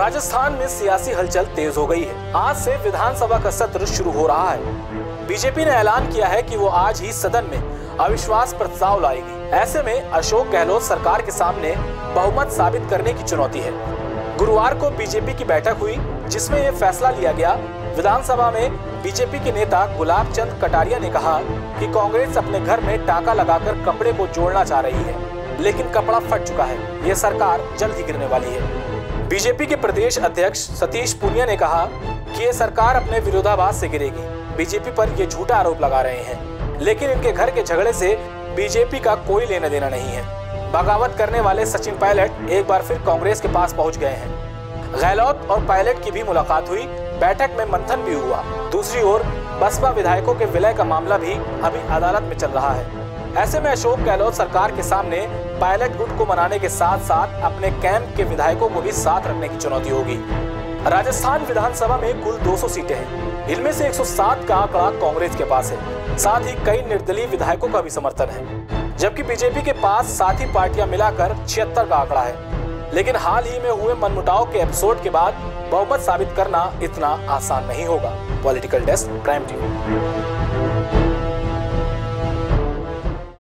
राजस्थान में सियासी हलचल तेज हो गई है। आज से विधानसभा का सत्र शुरू हो रहा है। बीजेपी ने ऐलान किया है कि वो आज ही सदन में अविश्वास प्रस्ताव लाएगी। ऐसे में अशोक गहलोत सरकार के सामने बहुमत साबित करने की चुनौती है। गुरुवार को बीजेपी की बैठक हुई जिसमें ये फैसला लिया गया। विधानसभा में बीजेपी के नेता गुलाबचंद कटारिया ने कहा कि कांग्रेस अपने घर में टाका लगाकर कपड़े को जोड़ना चाह रही है, लेकिन कपड़ा फट चुका है। ये सरकार जल्द ही गिरने वाली है। बीजेपी के प्रदेश अध्यक्ष सतीश पूनिया ने कहा कि ये सरकार अपने विरोधाभास से गिरेगी। बीजेपी पर ये झूठा आरोप लगा रहे हैं, लेकिन इनके घर के झगड़े से बीजेपी का कोई लेना देना नहीं है। बगावत करने वाले सचिन पायलट एक बार फिर कांग्रेस के पास पहुंच गए हैं। गहलोत और पायलट की भी मुलाकात हुई, बैठक में मंथन भी हुआ। दूसरी ओर बसपा विधायकों के विलय का मामला भी अभी अदालत में चल रहा है। ऐसे में अशोक गहलोत सरकार के सामने पायलट गुट को मनाने के साथ साथ अपने कैंप के विधायकों को भी साथ रखने की चुनौती होगी। राजस्थान विधानसभा में कुल 200 सीटें हैं। इनमें से 107 का आंकड़ा कांग्रेस के पास है। साथ ही कई निर्दलीय विधायकों का भी समर्थन है, जबकि बीजेपी के पास साथी पार्टियां मिलाकर 76 का आंकड़ा है। लेकिन हाल ही में हुए मनमुटाव के एपिसोड के बाद बहुमत साबित करना इतना आसान नहीं होगा। Political desk, prime TV.